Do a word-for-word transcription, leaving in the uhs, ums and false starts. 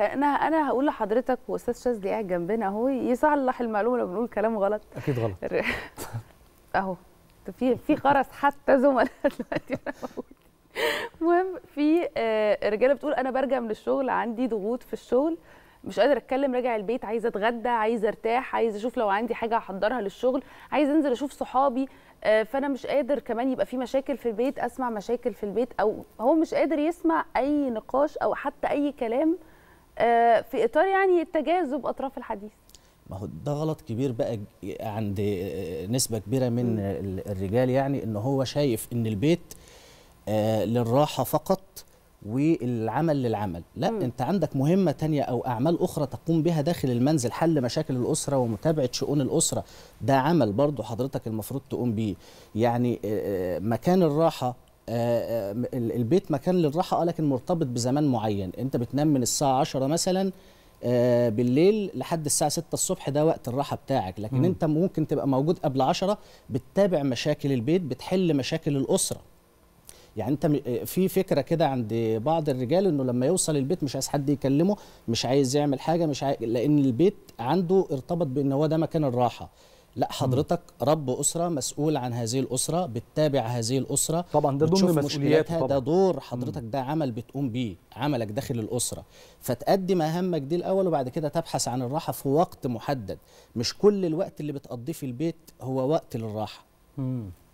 انا انا هقول لحضرتك واستاذ شاذلي قاعد جنبنا اهو يصلح المعلومه لو بنقول كلام غلط. اكيد غلط اهو في في خرس حتى زملاء دلوقتي. المهم في آه رجاله بتقول انا برجع من الشغل عندي ضغوط في الشغل مش قادر اتكلم، راجع البيت عايزه اتغدى، عايزه ارتاح، عايزه اشوف لو عندي حاجه احضرها للشغل، عايزه انزل اشوف صحابي، آه فانا مش قادر. كمان يبقى في مشاكل في البيت، اسمع مشاكل في البيت، او هو مش قادر يسمع اي نقاش او حتى اي كلام في اطار يعني تجاذب اطراف الحديث. ما هو ده غلط كبير بقى عند نسبه كبيره من الرجال، يعني ان هو شايف ان البيت للراحه فقط والعمل للعمل. لا، م. انت عندك مهمه تانية او اعمال اخرى تقوم بها داخل المنزل، حل مشاكل الاسره ومتابعه شؤون الاسره، ده عمل برضو حضرتك المفروض تقوم بيه. يعني مكان الراحه، آه البيت مكان للراحه لكن مرتبط بزمان معين، انت بتنام من الساعه عشرة مثلا آه بالليل لحد الساعه ستة الصبح، ده وقت الراحه بتاعك. لكن م. انت ممكن تبقى موجود قبل عشرة بتتابع مشاكل البيت، بتحل مشاكل الاسره. يعني انت في فكره كده عند بعض الرجال انه لما يوصل البيت مش عايز حد يكلمه، مش عايز يعمل حاجه، مش عايز، لان البيت عنده ارتبط بان هو ده مكان الراحه. لا، حضرتك رب أسرة، مسؤول عن هذه الأسرة، بتتابع هذه الأسرة طبعا، ده ضمن مسؤولياتها طبعا. ده دور حضرتك، ده عمل بتقوم بيه، عملك داخل الأسرة، فتقدم مهامك دي الأول وبعد كده تبحث عن الراحة في وقت محدد. مش كل الوقت اللي بتقضيه في البيت هو وقت للراحة. مم.